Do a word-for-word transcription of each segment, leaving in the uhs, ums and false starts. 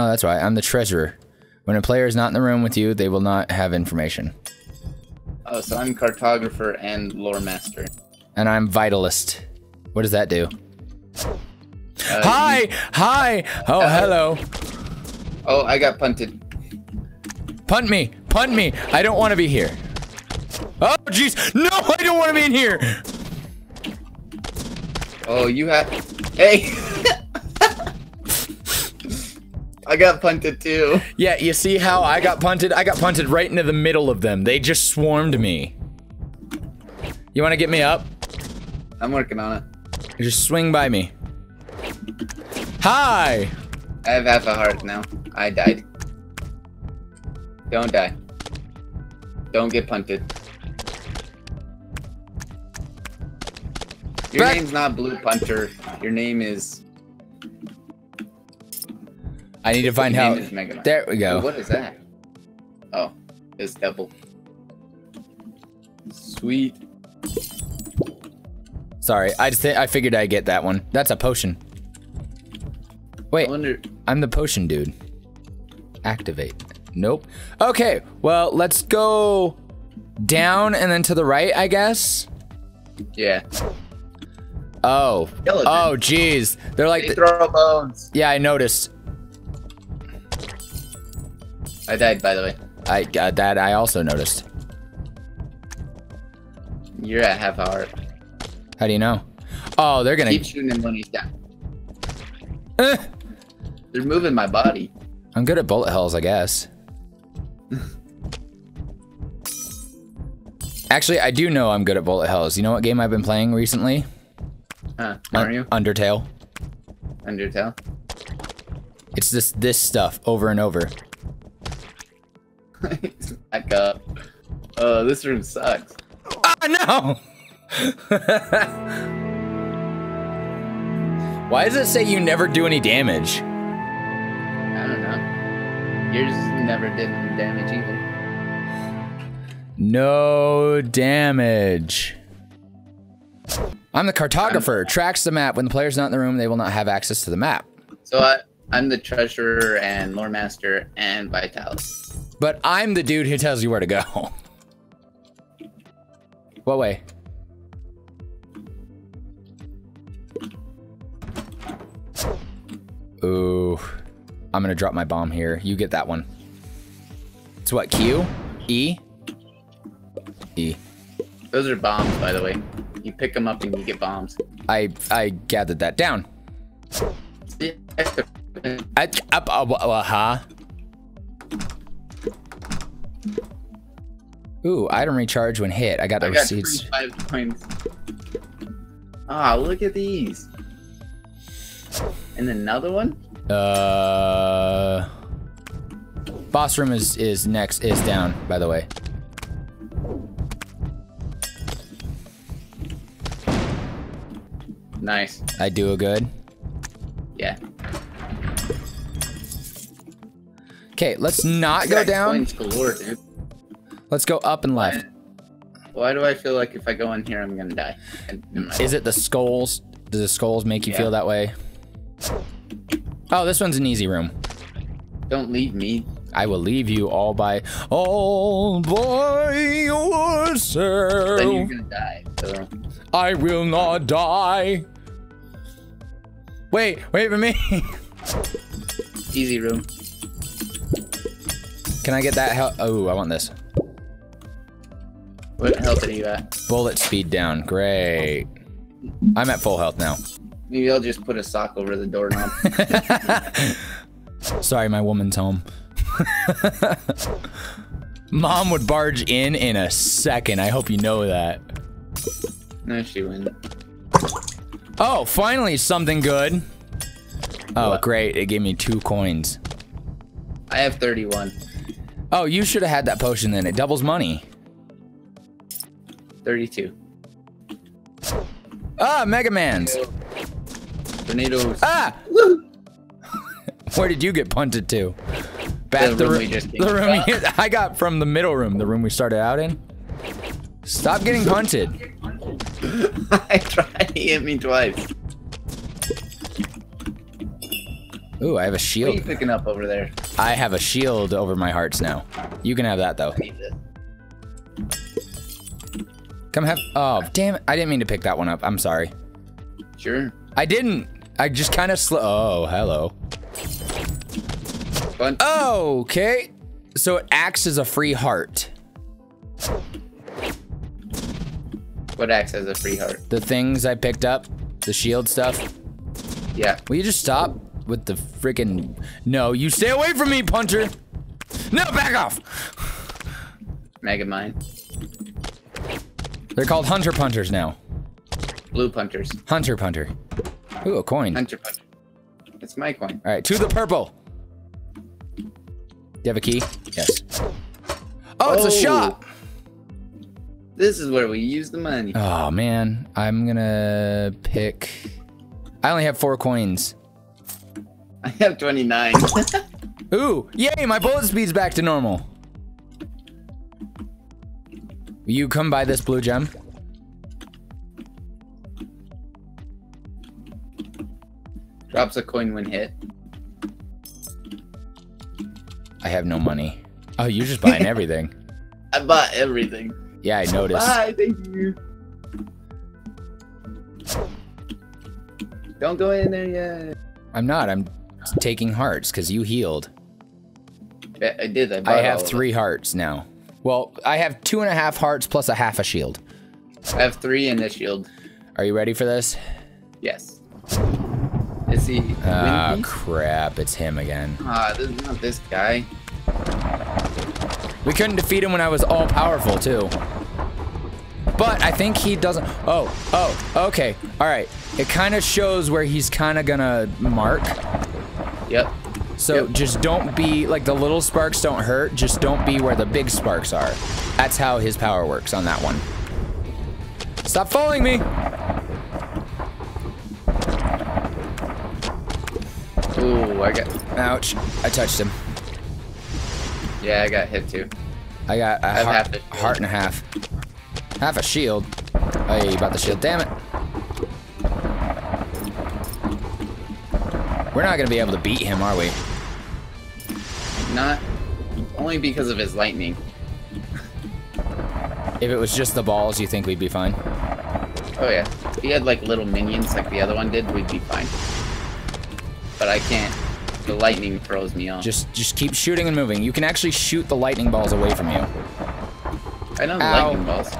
Oh, that's right. I'm the treasurer. When a player is not in the room with you, they will not have information. Oh, so I'm cartographer and lore master. And I'm vitalist. What does that do? Uh, hi! Hi! Oh, uh, hello. Oh, I got punted. Punt me! Punt me! I don't want to be here. Oh, jeez! No, I don't want to be in here! Oh, you have... Hey! I got punted too. Yeah, you see how I got punted? I got punted right into the middle of them. They just swarmed me. You want to get me up? I'm working on it. You just swing by me. Hi! I have half a heart now. I died. Don't die. Don't get punted. Your Back. name's not Blue Punter. Your name is... I need to find out. There we go. Ooh, what is that? Oh, it's double. Sweet. Sorry, I just I figured I'd get that one. That's a potion. Wait, I wonder... I'm the potion dude. Activate. Nope. Okay, well, let's go down and then to the right, I guess. Yeah. Oh. Yellow, oh, jeez. They're like. They throw bones. Yeah, I noticed. I died, by the way. I uh, that I also noticed. You're at half hour. How do you know? Oh, they're gonna keep shooting him when he's down. Uh. They're moving my body. I'm good at bullet hells, I guess. Actually, I do know I'm good at bullet hells. You know what game I've been playing recently? Huh? Mario? Un Undertale. Undertale. It's this this stuff over and over. Back up. Uh, this room sucks. Ah, no! Why does it say you never do any damage? I don't know. Yours never did any damage either. No damage. I'm the cartographer. I'm Tracks the map. When the player's not in the room, they will not have access to the map. So I, I'm the treasurer and lore master and vitalist. But I'm the dude who tells you where to go. What way? Ooh. I'm gonna drop my bomb here. You get that one. It's what, Q? E? E. Those are bombs, by the way. You pick them up and you get bombs. I I gathered that down. I, up, uh, uh, huh? Ooh, item recharge when hit. I got the receipts. I got five points. Ah, oh, look at these. And another one? Uh, boss room is is next is down, by the way. Nice. I do a good. Yeah. Okay, let's not this go down. Galore, dude. Let's go up and left. Why do I feel like if I go in here, I'm gonna die? Is it the skulls? Do the skulls make you yeah. feel that way? Oh, this one's an easy room. Don't leave me. I will leave you all by all by yourself. Then you're gonna die. So. I will not die. Wait, wait for me. Easy room. Can I get that help? Oh, I want this. What health are you at? Bullet speed down. Great. I'm at full health now. Maybe I'll just put a sock over the doorknob. Sorry, my woman's home. Mom would barge in in a second. I hope you know that. No, she wouldn't. Oh, finally something good. Oh, what? Great. It gave me two coins. I have thirty-one. Oh, you should have had that potion then. It doubles money. thirty-two. Ah, Mega Man's. Tornadoes. Ah! Woo! Where did you get punted to? Back the, the room. We just the room we hit, I got from the middle room, the room we started out in. Stop getting punted. I tried. He hit me twice. Ooh, I have a shield. What are you picking up over there? I have a shield over my hearts now. You can have that, though. I need this. Come have... Oh, damn it. I didn't mean to pick that one up. I'm sorry. Sure. I didn't. I just kind of sl... Oh, hello. Fun. Oh, okay. So it acts as a free heart. What acts as a free heart? The things I picked up. The shield stuff. Yeah. Will you just stop? With the freaking no, you stay away from me, punter. No, back off. Mega mine. They're called hunter punters now. Blue punters. Hunter punter. Ooh, a coin. Hunter punter. It's my coin. All right, to the purple. Do you have a key? Yes. Oh, oh, it's a shop. This is where we use the money. Oh man, I'm gonna pick. I only have four coins. I have twenty-nine. Ooh, yay, my bullet speed's back to normal. Will you come by this blue gem? Drops a coin when hit. I have no money. Oh, you're just buying everything. I bought everything. Yeah, I noticed. Bye, thank you. Don't go in there yet. I'm not, I'm... taking hearts because you healed. Yeah, I did. I, I have three hearts now. Well, I have two and a half hearts plus a half a shield. I have three in the shield. Are you ready for this? Yes. Is he? Ah, oh, crap! It's him again. Ah, uh, this is not this guy. We couldn't defeat him when I was all powerful too. But I think he doesn't. Oh, oh, okay, all right. It kind of shows where he's kind of gonna mark. Yep. So yep. Just don't be, like the little sparks don't hurt, just don't be where the big sparks are. That's how his power works on that one. Stop following me! Ooh, I got... Ouch, I touched him. Yeah, I got hit too. I got a heart, heart and a half. Half a shield. Hey, about the shield, damn it. We're not gonna be able to beat him, are we? Not only because of his lightning. If it was just the balls, you think we'd be fine? Oh yeah. If he had like little minions like the other one did, we'd be fine. But I can't. The lightning throws me off. Just just keep shooting and moving. You can actually shoot the lightning balls away from you. I know the lightning balls.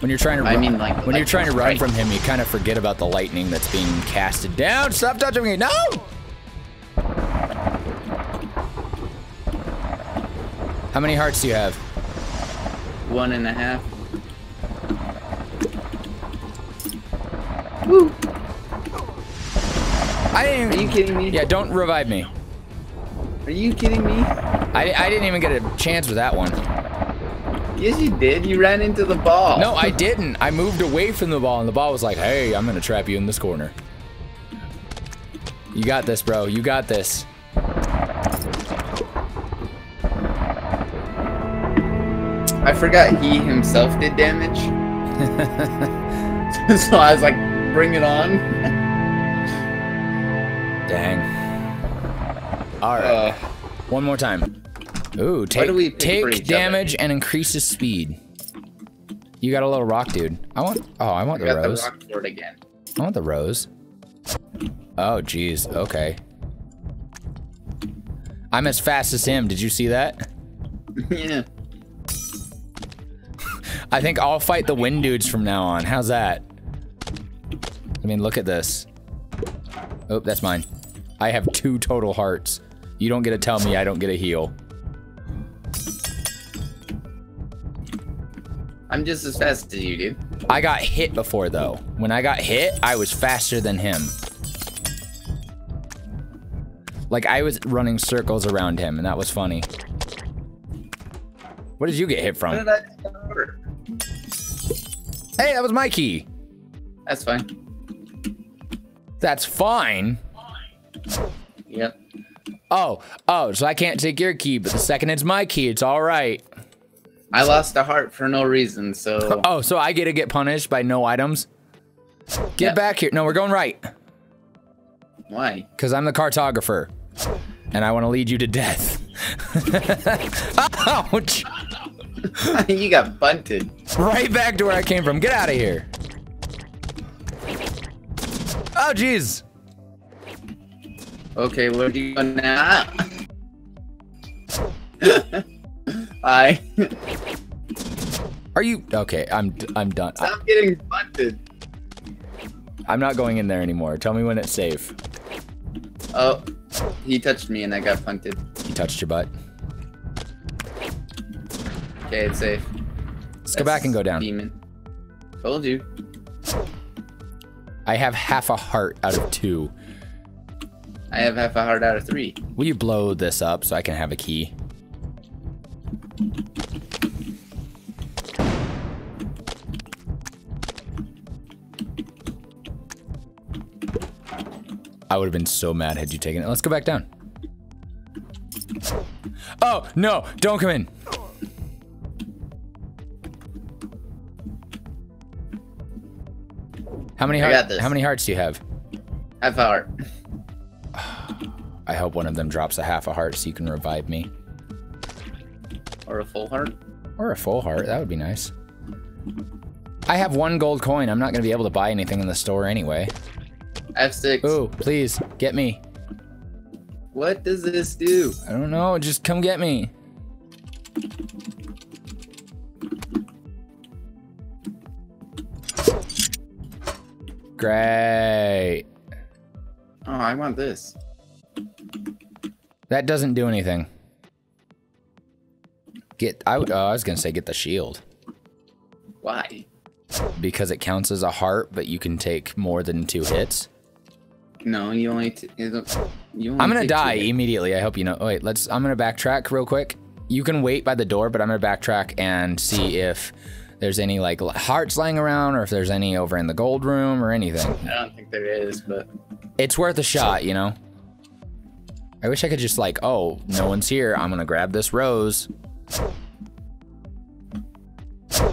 When you're trying to run, I mean, like, when you're trying to run from him, you kind of forget about the lightning that's being casted down. Stop touching me! No! How many hearts do you have? One and a half. Woo! I didn't even, are you kidding me? Yeah, don't revive me. Are you kidding me? I, I didn't even get a chance with that one. Yes, you did. You ran into the ball. No, I didn't. I moved away from the ball, and the ball was like, hey, I'm going to trap you in this corner. You got this, bro. You got this. I forgot he himself did damage. So I was like, bring it on. Dang. All right. Uh, One more time. Ooh, take, we take damage other? and increases speed. You got a little rock, dude. I want. Oh, I want I the got rose. The rock sword again. I want the rose. Oh, jeez. Okay. I'm as fast as him. Did you see that? Yeah. I think I'll fight the wind dudes from now on. How's that? I mean, look at this. Oh, that's mine. I have two total hearts. You don't get to tell me I don't get a heal. I'm just as fast as you, dude. I got hit before, though. When I got hit, I was faster than him. Like, I was running circles around him, and that was funny. What did you get hit from? What did I cover? Hey, that was my key. That's fine. That's fine? Yep. Oh, oh, so I can't take your key, but the second it's my key, it's all right. I lost a heart for no reason, so... Oh, so I get to get punished by no items? Get yep. back here. No, we're going right. Why? Because I'm the cartographer, and I want to lead you to death. Ouch! You got bunted. Right back to where I came from. Get out of here. Oh, jeez. Okay, where do you go now? I. Are you okay? I'm I'm done. Stop I, getting bunted. I'm not going in there anymore. Tell me when it's safe. Oh, he touched me and I got bunted. He touched your butt. Okay, it's safe. Let's That's go back and go down. Demon. Told you. I have half a heart out of two. I have half a heart out of three. Will you blow this up so I can have a key? I would have been so mad had you taken it. Let's go back down. Oh, no, don't come in. How many, heart, how many hearts do you have? Half a heart. I hope one of them drops a half a heart so you can revive me. Or a full heart? Or a full heart, that would be nice. I have one gold coin. I'm not gonna be able to buy anything in the store anyway. I have six. Ooh, please, get me. What does this do? I don't know, just come get me. Great. Oh, I want this. That doesn't do anything. Get, I, would, oh, I was gonna say get the shield. Why? Because it counts as a heart, but you can take more than two hits. No, you only. T you only I'm gonna die immediately. I hope you know. Oh, wait, let's. I'm gonna backtrack real quick. You can wait by the door, but I'm gonna backtrack and see if there's any like hearts lying around, or if there's any over in the gold room, or anything. I don't think there is, but it's worth a shot, you know. I wish I could just like, oh, no one's here. I'm gonna grab this rose.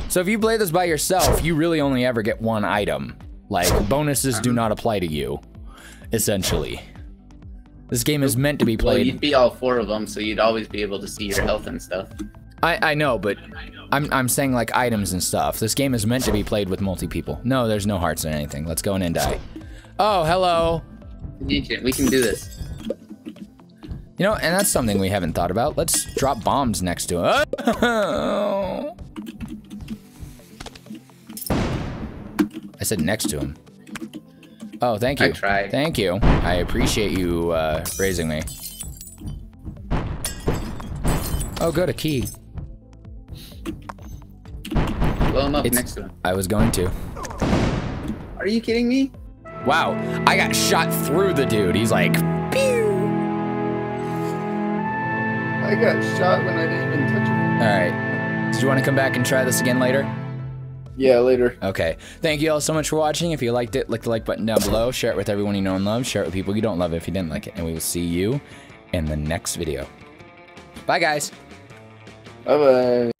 So if you play this by yourself, you really only ever get one item. Like bonuses do not apply to you, essentially. This game is meant to be played. Well, you'd be all four of them, so you'd always be able to see your health and stuff. I I know, but I'm I'm saying like items and stuff. This game is meant to be played with multi people. No, there's no hearts or anything. Let's go in and die. Oh, hello. We can, we can do this. You know, and that's something we haven't thought about. Let's drop bombs next to it. Oh. I said next to him. Oh, thank you. I tried. Thank you. I appreciate you uh, raising me. Oh, good, a key. Blow him up it's, next to him. I was going to. Are you kidding me? Wow, I got shot through the dude. He's like, pew. I got shot when I didn't even touch him. All right. Did you want to come back and try this again later? Yeah, later. Okay. Thank you all so much for watching. If you liked it, click the like button down below. Share it with everyone you know and love. Share it with people you don't love if you didn't like it. And we will see you in the next video. Bye, guys. Bye-bye.